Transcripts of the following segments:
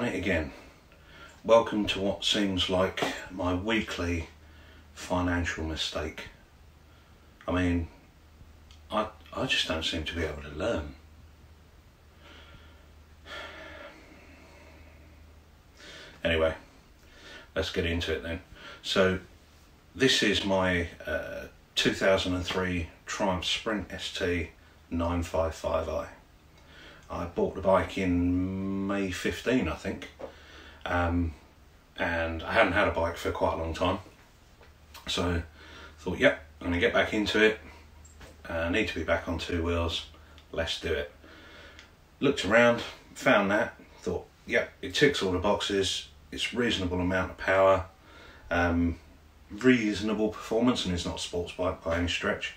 done it again. Welcome to what seems like my weekly financial mistake. I mean, I just don't seem to be able to learn. Anyway, let's get into it then. So this is my 2003 Triumph Sprint ST 955i. I bought the bike in May 15, I think, and I hadn't had a bike for quite a long time, so I thought, yep, I'm going to get back into it. I need to be back on two wheels, let's do it. Looked around, found that, thought, yep, it ticks all the boxes, it's reasonable amount of power, reasonable performance, and it's not a sports bike by any stretch,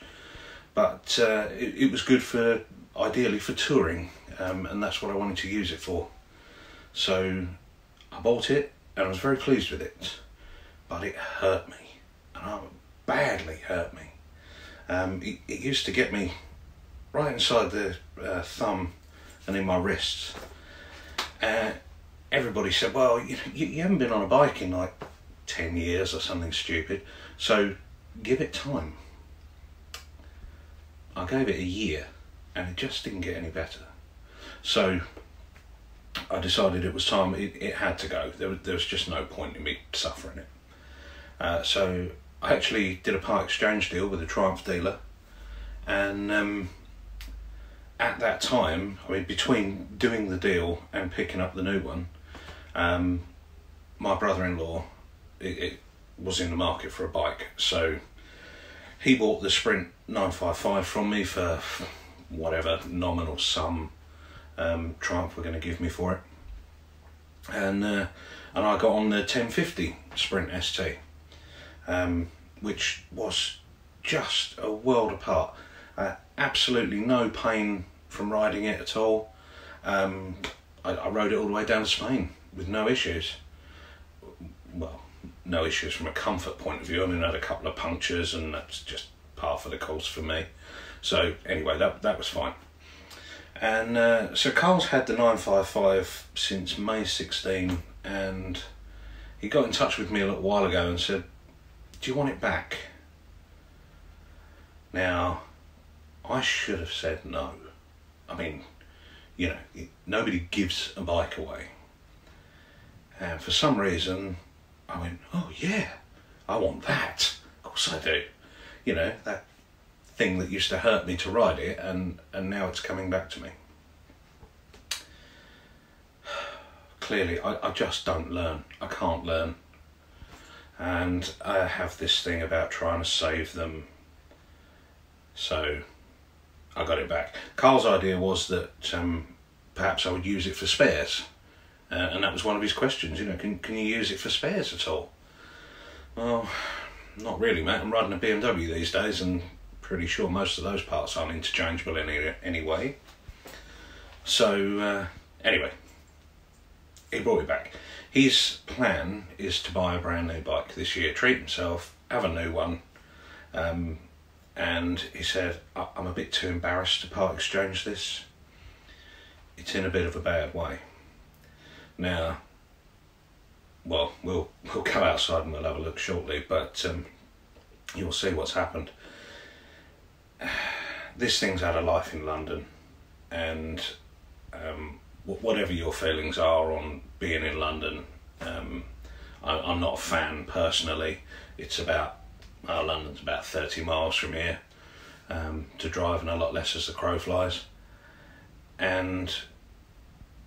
but it was good for, ideally for touring, and that's what I wanted to use it for. So I bought it and I was very pleased with it, but it hurt me, and it badly hurt me. It used to get me right inside the thumb and in my wrists. Everybody said, well, you haven't been on a bike in like 10 years or something stupid, so give it time. I gave it a year and it just didn't get any better. So I decided it was time, it had to go. There was just no point in me suffering it. So I actually did a part exchange deal with a Triumph dealer, and at that time, I mean, between doing the deal and picking up the new one, my brother-in-law it was in the market for a bike, so he bought the Sprint 955 from me for whatever nominal sum Triumph were going to give me for it, and I got on the 1050 Sprint ST, which was just a world apart. Absolutely no pain from riding it at all. I rode it all the way down to Spain with no issues. Well, no issues from a comfort point of view. I mean, I had a couple of punctures, and that's just par for the course for me. So anyway, that was fine. And so Carl's had the 955 since May 16, and he got in touch with me a little while ago and said, do you want it back? Now, I should have said no. I mean, you know, nobody gives a bike away. And for some reason, I went, oh yeah, I want that. Of course I do. You know, that thing that used to hurt me to ride it, and now it's coming back to me. Clearly, I just don't learn. I can't learn. And I have this thing about trying to save them, so I got it back. Carl's idea was that perhaps I would use it for spares, and that was one of his questions, you know, can you use it for spares at all? Well, not really, mate. I'm riding a BMW these days, and pretty sure most of those parts aren't interchangeable anyway. So anyway, he brought it back. His plan is to buy a brand new bike this year, treat himself, have a new one, and he said, I'm a bit too embarrassed to part exchange this. It's in a bit of a bad way. Now, well, we'll go outside and we'll have a look shortly, but you'll see what's happened. This thing's had a life in London, and whatever your feelings are on being in London, I'm not a fan personally. It's about, well, London's about 30 miles from here to drive, and a lot less as the crow flies. And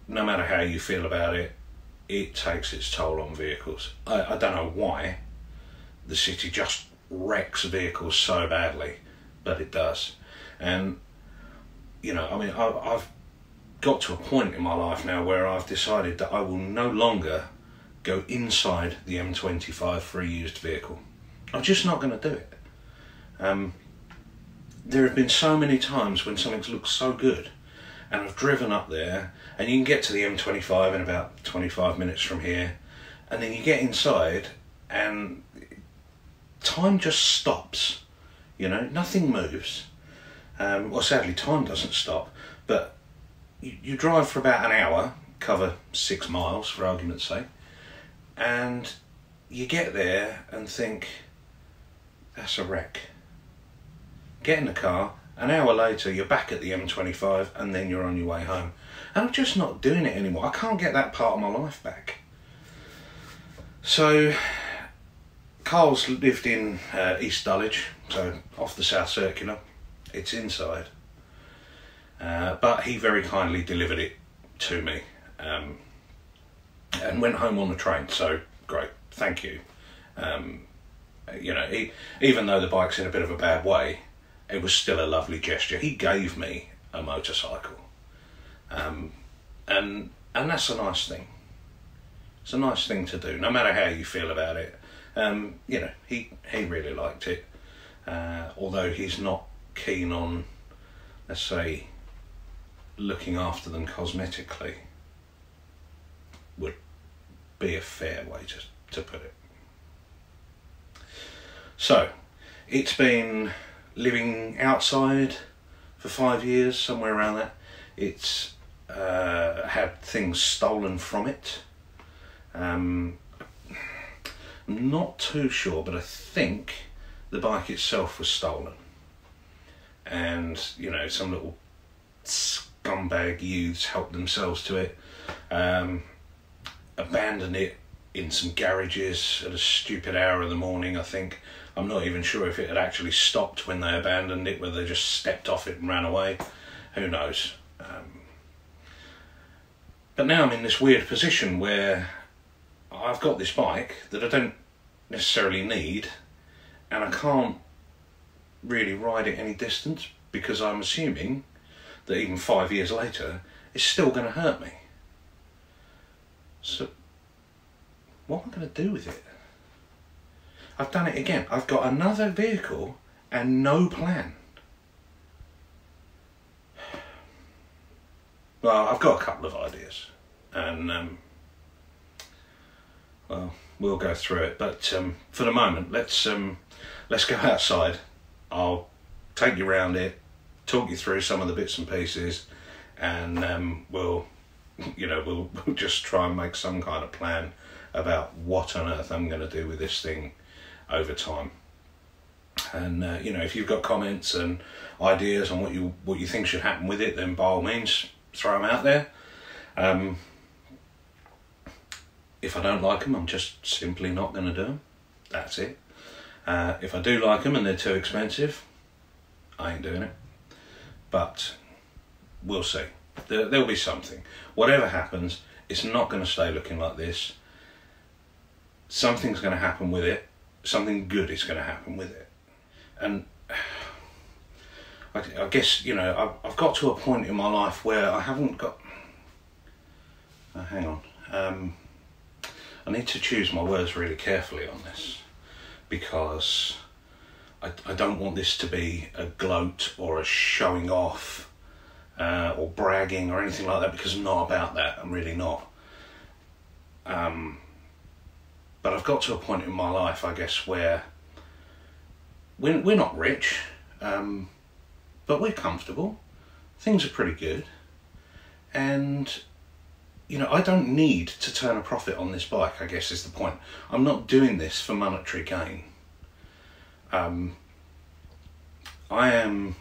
no matter how you feel about it, it takes its toll on vehicles. I don't know why the city just wrecks vehicles so badly, but it does. And, you know, I mean, I've got to a point in my life now where I've decided that I will no longer go inside the M25 for a used vehicle. I'm just not going to do it. There have been so many times when something's looked so good, and I've driven up there, and you can get to the M25 in about 25 minutes from here, and then you get inside and time just stops, you know, nothing moves. Well, sadly time doesn't stop, but you drive for about an hour, cover 6 miles for argument's sake, and you get there and think, that's a wreck. Get in the car, an hour later you're back at the M25 and then you're on your way home. And I'm just not doing it anymore. I can't get that part of my life back. So Carl's lived in East Dulwich, so off the South Circular. It's inside. But he very kindly delivered it to me and went home on the train, so great, thank you. You know, even though the bike's in a bit of a bad way, it was still a lovely gesture. He gave me a motorcycle, and that's a nice thing. It's a nice thing to do, no matter how you feel about it. You know, he really liked it, although he's not keen on, let's say, looking after them cosmetically, would be a fair way to put it. So, it's been living outside for 5 years, somewhere around that. It's had things stolen from it. I'm not too sure, but I think the bike itself was stolen. And, you know, some little scumbag youths helped themselves to it, abandoned it in some garages at a stupid hour of the morning, I think. I'm not even sure if it had actually stopped when they abandoned it, whether they just stepped off it and ran away. Who knows? But now I'm in this weird position where I've got this bike that I don't necessarily need, and I can't really ride it any distance because I'm assuming that even 5 years later it's still going to hurt me. So what am I going to do with it? I've done it again. I've got another vehicle and no plan. Well, I've got a couple of ideas, and well, we'll go through it. But for the moment, let's go outside. I'll take you around it, talk you through some of the bits and pieces, and we'll just try and make some kind of plan about what on earth I'm going to do with this thing over time. And you know, if you've got comments and ideas on what you think should happen with it, then by all means throw them out there. If I don't like them, I'm just simply not going to do them. That's it. If I do like them and they're too expensive, I ain't doing it. But we'll see. There'll be something. Whatever happens, it's not going to stay looking like this. Something's going to happen with it. Something good is going to happen with it. And I guess, you know, I've got to a point in my life where I haven't got... Oh, hang on. I need to choose my words really carefully on this, because I don't want this to be a gloat or a showing off or bragging or anything like that, because I'm not about that. I'm really not. But I've got to a point in my life, I guess, where we're not rich, but we're comfortable. Things are pretty good. And, you know, I don't need to turn a profit on this bike, I guess is the point. I'm not doing this for monetary gain. I am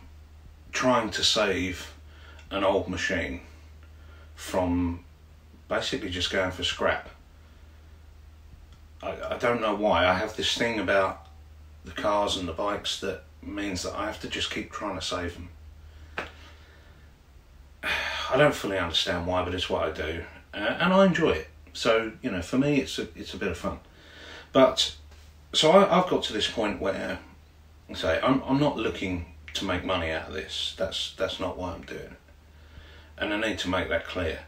trying to save an old machine from basically just going for scrap. I don't know why. I have this thing about the cars and the bikes that means that I have to just keep trying to save them. I don't fully understand why, but it's what I do, and I enjoy it. So, you know, for me, it's a bit of fun. But so I've got to this point where, say, I'm not looking to make money out of this. That's not why I'm doing it, and I need to make that clear.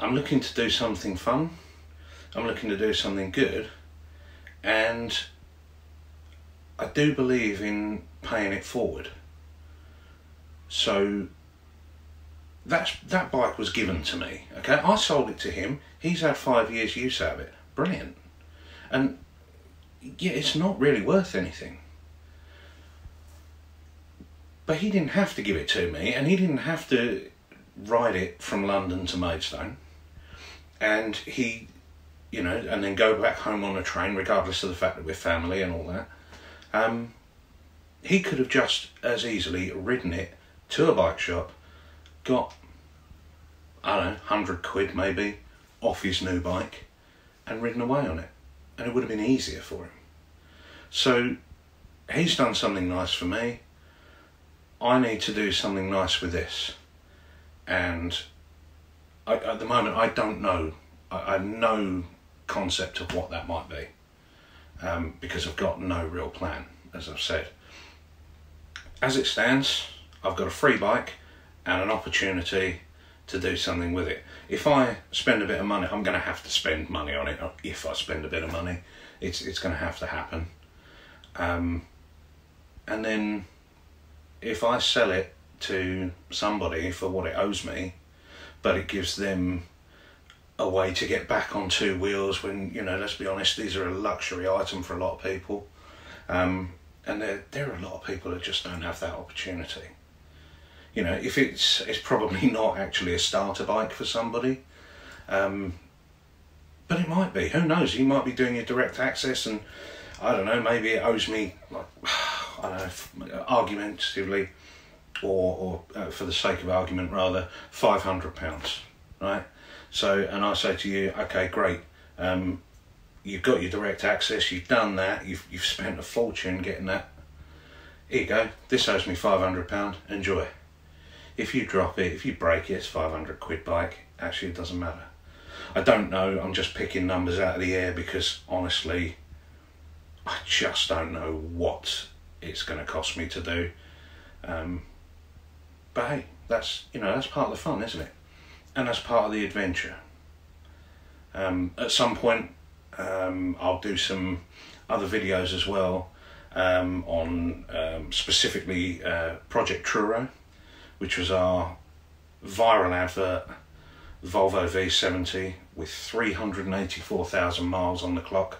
I'm looking to do something fun. I'm looking to do something good, and I do believe in paying it forward. So that bike was given to me, okay? I sold it to him. He's had 5 years use out of it. Brilliant. And yeah, it's not really worth anything. But he didn't have to give it to me, and he didn't have to ride it from London to Maidstone, and he, you know, and then go back home on a train, regardless of the fact that we're family and all that. He could have just as easily ridden it to a bike shop, got, I don't know, 100 quid maybe off his new bike, and ridden away on it, and it would have been easier for him. So he's done something nice for me. I need to do something nice with this, and at the moment I don't know. I have no concept of what that might be, because I've got no real plan, as I've said. As it stands, I've got a free bike and an opportunity to do something with it. If I spend a bit of money, I'm going to have to spend money on it. If I spend a bit of money, it's going to have to happen. And then if I sell it to somebody for what it owes me, but it gives them a way to get back on two wheels when, you know, let's be honest, these are a luxury item for a lot of people. And there are a lot of people that just don't have that opportunity. You know, if it's probably not actually a starter bike for somebody, but it might be. Who knows? You might be doing your direct access, and I don't know, maybe it owes me, like, I don't know, argumentatively, or for the sake of argument rather, £500, right? So, and I say to you, okay, great, you've got your direct access, you've done that, you've spent a fortune getting that. Here you go, this owes me £500, enjoy. If you drop it, if you break it, it's 500 quid bike. Actually, it doesn't matter. I don't know, I'm just picking numbers out of the air because, honestly, I just don't know what it's going to cost me to do. But hey, that's, you know, that's part of the fun, isn't it? And that's part of the adventure. At some point, I'll do some other videos as well, on specifically Project Truro, which was our viral advert Volvo V70 with 384,000 miles on the clock,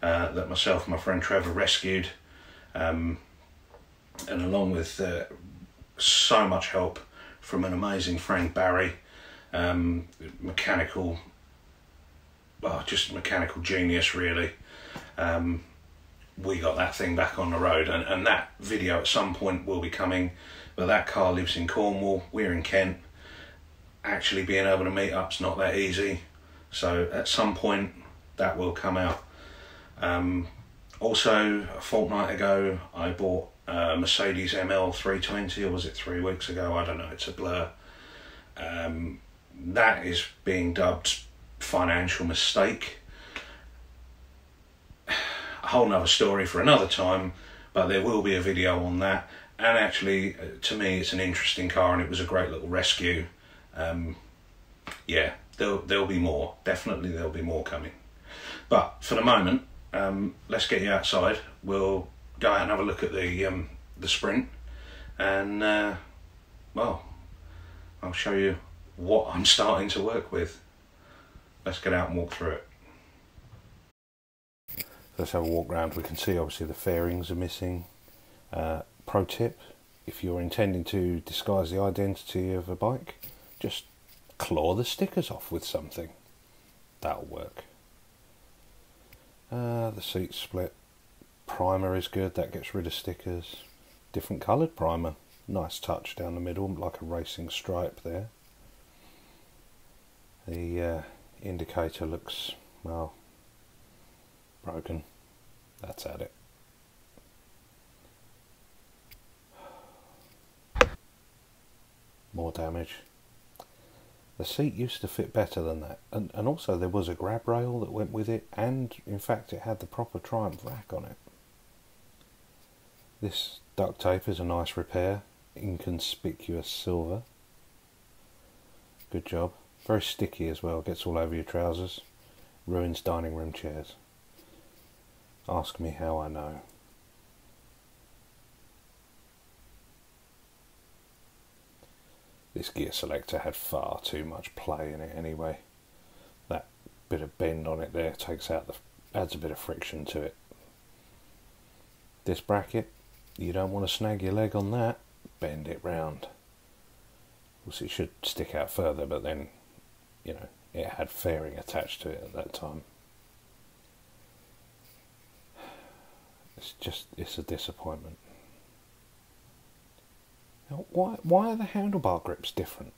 that myself and my friend Trevor rescued, and along with so much help from an amazing Frank Barry, mechanical, well, just mechanical genius really. We got that thing back on the road, and that video at some point will be coming, but that car lives in Cornwall, we're in Kent. Actually being able to meet up's not that easy, so at some point that will come out. Also, a fortnight ago I bought a Mercedes ML 320, or was it 3 weeks ago? I don't know, it's a blur. That is being dubbed financial mistake. A whole nother story for another time, but there will be a video on that. And actually, to me, it's an interesting car, and it was a great little rescue. Yeah, there'll be more. Definitely there'll be more coming. But for the moment, let's get you outside. We'll go out and have a look at the Sprint, and well, I'll show you what I'm starting to work with. Let's get out and walk through it. Let's have a walk round. We can see obviously the fairings are missing. Pro tip, if you're intending to disguise the identity of a bike, just claw the stickers off with something. That'll work. The seat split. Primer is good, that gets rid of stickers. Different coloured primer. Nice touch down the middle, like a racing stripe there. The indicator looks, well, broken. That's at it. More damage. The seat used to fit better than that, and also there was a grab rail that went with it, and in fact it had the proper Triumph rack on it. This duct tape is a nice repair, inconspicuous silver. Good job. Very sticky as well, gets all over your trousers, ruins dining room chairs. Ask me how I know. This gear selector had far too much play in it anyway. That bit of bend on it there takes out the, adds a bit of friction to it. This bracket, you don't want to snag your leg on that, bend it round. Obviously it should stick out further, but then, you know, it had fairing attached to it at that time. It's just, it's a disappointment. Now, why are the handlebar grips different?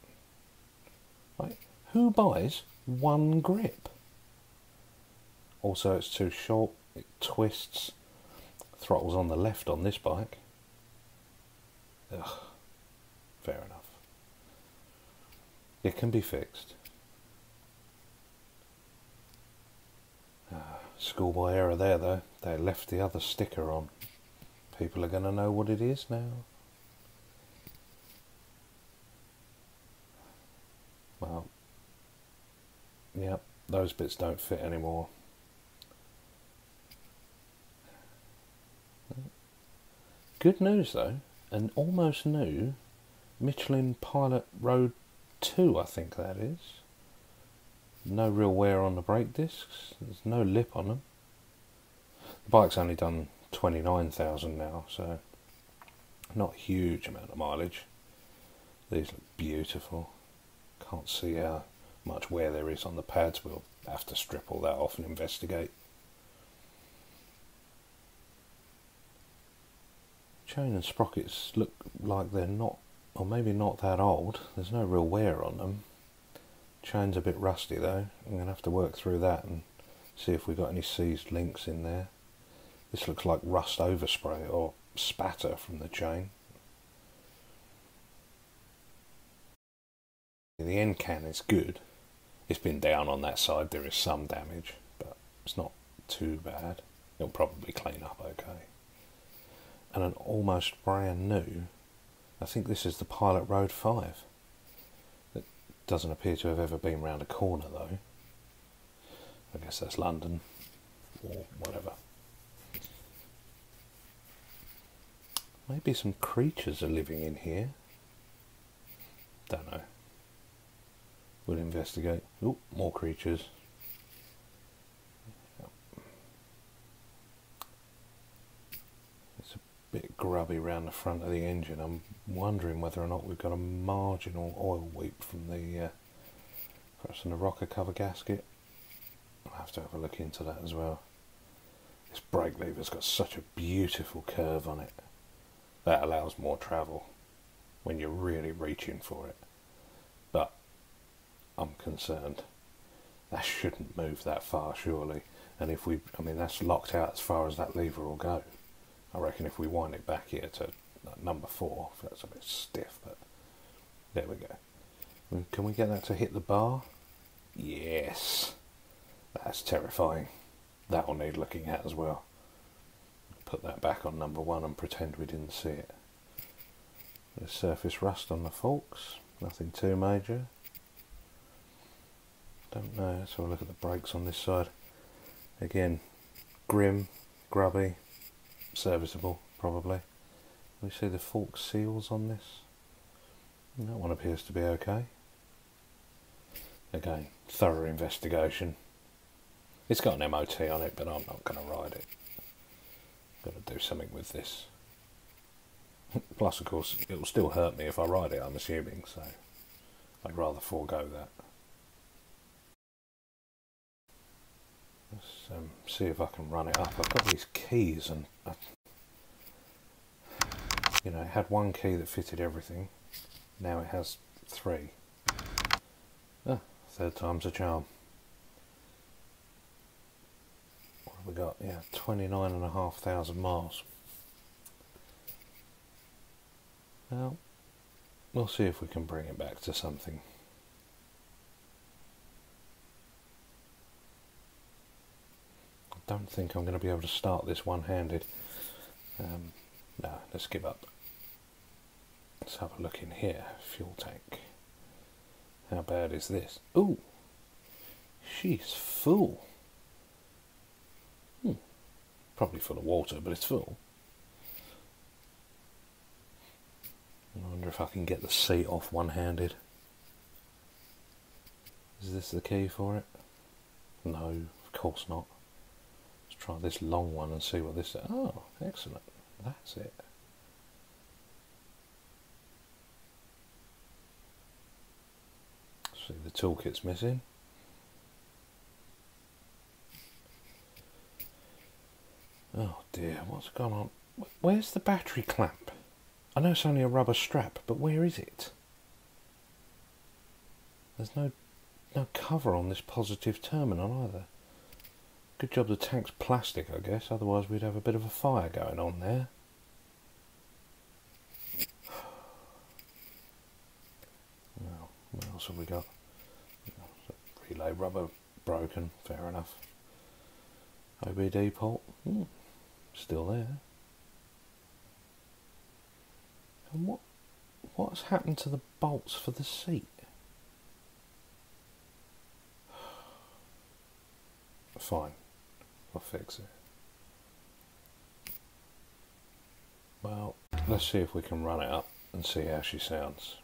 Like, who buys one grip? Also, it's too short, it twists, throttles on the left on this bike. Ugh, fair enough. It can be fixed. Schoolboy error there though, they left the other sticker on. People are going to know what it is now. Well, yep, those bits don't fit anymore. Good news though, an almost new Michelin Pilot Road 2, I think that is. No real wear on the brake discs, there's no lip on them. The bike's only done 29,000 now, so not a huge amount of mileage. These look beautiful. Can't see how much wear there is on the pads, we'll have to strip all that off and investigate. Chain and sprockets look like they're not, or maybe not that old, there's no real wear on them. Chain's a bit rusty though, I'm going to have to work through that and see if we've got any seized links in there. This looks like rust overspray or spatter from the chain. The end can is good, it's been down on that side, there is some damage, but it's not too bad, it'll probably clean up okay. And an almost brand new, I think this is the Pilot Road 5. Doesn't appear to have ever been round a corner though. I guess that's London or whatever. Maybe some creatures are living in here. Don't know. We'll investigate. Oh, more creatures. It's a bit grubby round the front of the engine. I'm wondering whether or not we've got a marginal oil weep from the perhaps from the rocker cover gasket. I'll have to have a look into that as well. This brake lever's got such a beautiful curve on it. That allows more travel when you're really reaching for it. But I'm concerned. That shouldn't move that far surely. And if we, I mean that's locked out as far as that lever will go. I reckon if we wind it back here to number 4, that's a bit stiff, but there we go. Can we get that to hit the bar? Yes, that's terrifying. That will need looking at as well. Put that back on number 1 and pretend we didn't see it. There's surface rust on the forks, nothing too major. Don't know, let's have a look at the brakes on this side. Again, grim, grubby, serviceable probably. We see the fork seals on this. That one appears to be okay. Again, thorough investigation. It's got an MOT on it, but I'm not going to ride it. Got to do something with this. Plus, of course, it will still hurt me if I ride it, I'm assuming, so I'd rather forego that. Let's see if I can run it up. I've got these keys and... you know, it had one key that fitted everything, now it has 3. Ah, third time's a charm. What have we got? Yeah, 29,500 miles. Well, we'll see if we can bring it back to something. I don't think I'm going to be able to start this one-handed. No, let's give up. Let's have a look in here. Fuel tank. How bad is this? Ooh! She's full. Probably full of water, but it's full. I wonder if I can get the seat off one-handed. Is this the key for it? No, of course not. Let's try this long one and see what this is. Oh, excellent. That's it. See, the toolkit's missing. Oh dear, what's gone on? Where's the battery clamp? I know it's only a rubber strap, but where is it? There's no cover on this positive terminal either. Good job the tank's plastic, I guess, otherwise we'd have a bit of a fire going on there. Well, what else have we got? Relay rubber broken, fair enough. OBD port, still there. And what's happened to the bolts for the seat? Fine, I'll fix it. Well, let's see if we can run it up and see how she sounds.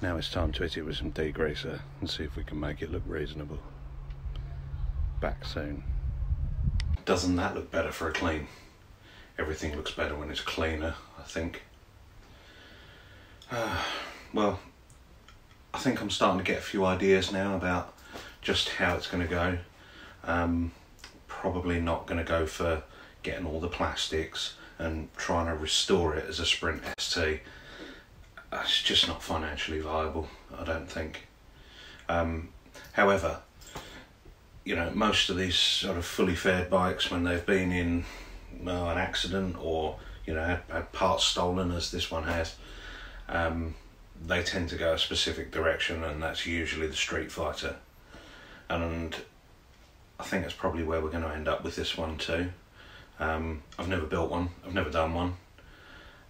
Now it's time to hit it with some degreaser and see if we can make it look reasonable. Back soon. Doesn't that look better for a clean? Everything looks better when it's cleaner, I think. Well, I think I'm starting to get a few ideas now about just how it's going to go. Probably not going to go for getting all the plastics and trying to restore it as a Sprint ST. It's just not financially viable, I don't think. However, you know, most of these sort of fully fared bikes, when they've been in an accident or, you know, had parts stolen as this one has, they tend to go a specific direction, and that's usually the Street Fighter. and I think that's probably where we're going to end up with this one too. I've never built one, I've never done one,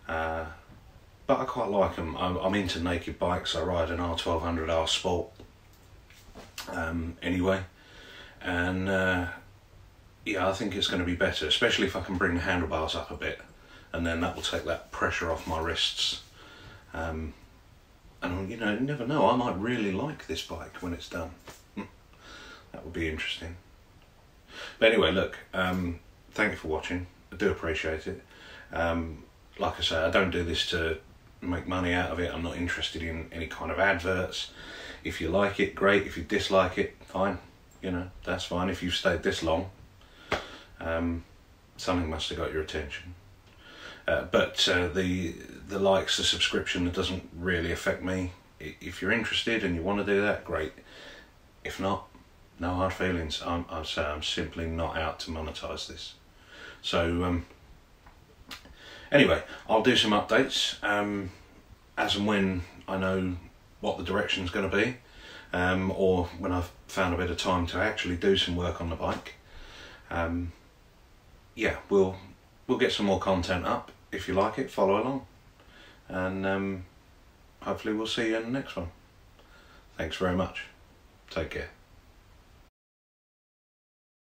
but I quite like them. I'm into naked bikes. I ride an R1200R Sport anyway, and yeah, I think it's going to be better, especially if I can bring the handlebars up a bit, and then that will take that pressure off my wrists. And you know, you never know, I might really like this bike when it's done. That would be interesting. But anyway, look, thank you for watching. I do appreciate it. Like I say, I don't do this to make money out of it. I'm not interested in any kind of adverts. If you like it, great. If you dislike it, fine. You know, that's fine. If you've stayed this long, something must have got your attention. But the likes, the subscription, it doesn't really affect me. If you're interested and you want to do that, great. If not, no hard feelings. I'd say I'm simply not out to monetize this. So anyway, I'll do some updates as and when I know what the direction's going to be, or when I've found a bit of time to actually do some work on the bike. Yeah, we'll get some more content up. If you like it, follow along, and hopefully we'll see you in the next one. Thanks very much. Take care.